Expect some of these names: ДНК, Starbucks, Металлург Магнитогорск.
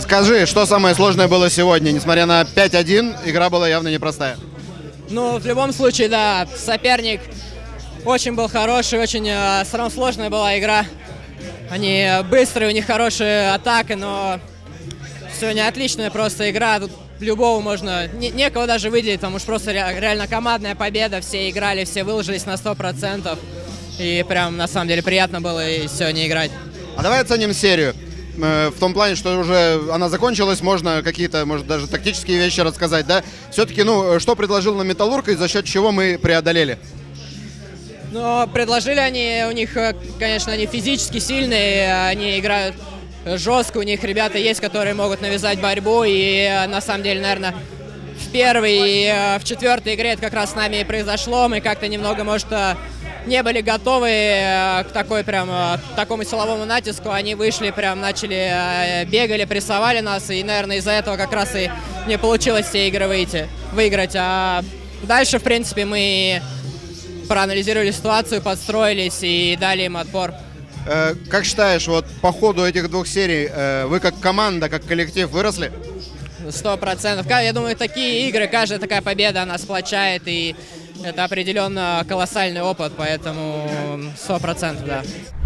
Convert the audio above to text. Скажи, что самое сложное было сегодня? Несмотря на 5-1, игра была явно непростая. Ну, в любом случае, да, соперник очень был хороший, очень все равно сложная была игра. Они быстрые, у них хорошие атаки, но сегодня отличная просто игра. Тут любого можно, некого даже выделить, потому что просто реально командная победа. Все играли, все выложились на 100%. И прям на самом деле приятно было и сегодня играть. А давай оценим серию. В том плане, что уже она закончилась, можно какие-то, может, даже тактические вещи рассказать, да? Все-таки, ну, что предложил нам Металлург и за счет чего мы преодолели? Ну, предложили они, у них, конечно, они физически сильные, они играют жестко, у них ребята есть, которые могут навязать борьбу, и на самом деле, наверное, в первой и в четвертой игре это как раз с нами и произошло, мы как-то немного, может, не были готовы к такому силовому натиску, они вышли, прям начали, бегали, прессовали нас, и, наверное, из-за этого как раз и не получилось все игры выиграть. А дальше, в принципе, мы проанализировали ситуацию, подстроились и дали им отпор. Как считаешь, вот по ходу этих двух серий вы как команда, как коллектив выросли? 100%. Я думаю, такие игры, каждая такая победа, она сплочает, и это определенно колоссальный опыт, поэтому 100%, да.